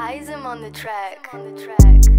AYZM on the track.